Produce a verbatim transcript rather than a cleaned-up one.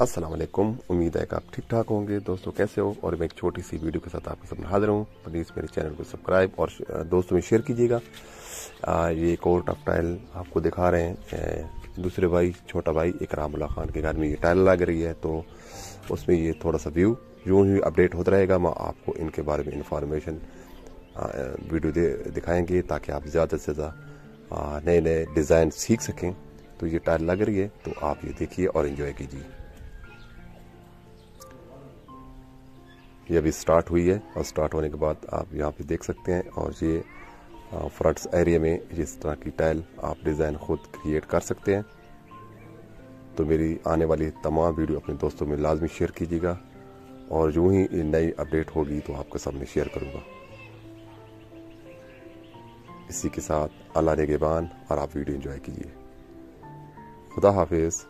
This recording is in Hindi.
अस्सलाम वालेकुम। उम्मीद है कि आप ठीक ठाक होंगे। दोस्तों कैसे हो? और मैं एक छोटी सी वीडियो के साथ आपके सामने हाजिर हूँ। प्लीज़ मेरे चैनल को सब्सक्राइब और दोस्तों में शेयर कीजिएगा। ये कोट ऑफ टाइल आपको दिखा रहे हैं। दूसरे भाई छोटा भाई इकराम खान के घर में ये टाइल लग रही है, तो उसमें ये थोड़ा सा व्यू यूँ ही अपडेट होता रहेगा। मैं आपको इनके बारे में इंफॉर्मेशन वीडियो दिखाएँगे ताकि आप ज़्यादा से ज़्यादा नए नए डिज़ाइन सीख सकें। तो ये टाइल लग रही है, तो आप ये देखिए और इन्जॉय कीजिए। ये अभी स्टार्ट हुई है और स्टार्ट होने के बाद आप यहाँ पे देख सकते हैं। और ये फ्रंट्स एरिया में जिस तरह की टाइल आप डिज़ाइन खुद क्रिएट कर सकते हैं। तो मेरी आने वाली तमाम वीडियो अपने दोस्तों में लाजमी शेयर कीजिएगा और यूँ ही नई अपडेट होगी तो आपके सामने शेयर करूँगा। इसी के साथ अल्लाह नेगेबान और आप वीडियो एंजॉय कीजिए। खुदा हाफिज़।